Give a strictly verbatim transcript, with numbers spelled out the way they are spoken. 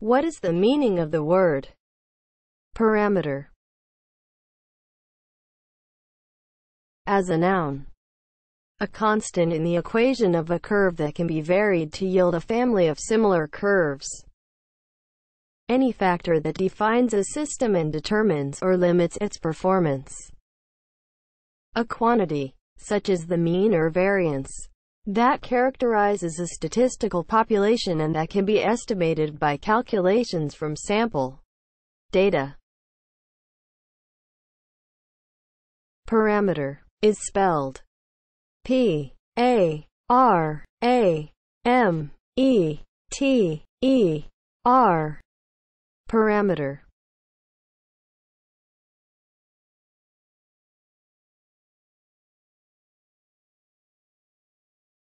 What is the meaning of the word parameter as a noun? A constant in the equation of a curve that can be varied to yield a family of similar curves. Any factor that defines a system and determines or limits its performance. A quantity, such as the mean or variance, that characterizes a statistical population and that can be estimated by calculations from sample data. Parameter is spelled P A R A M E T E R. Parameter.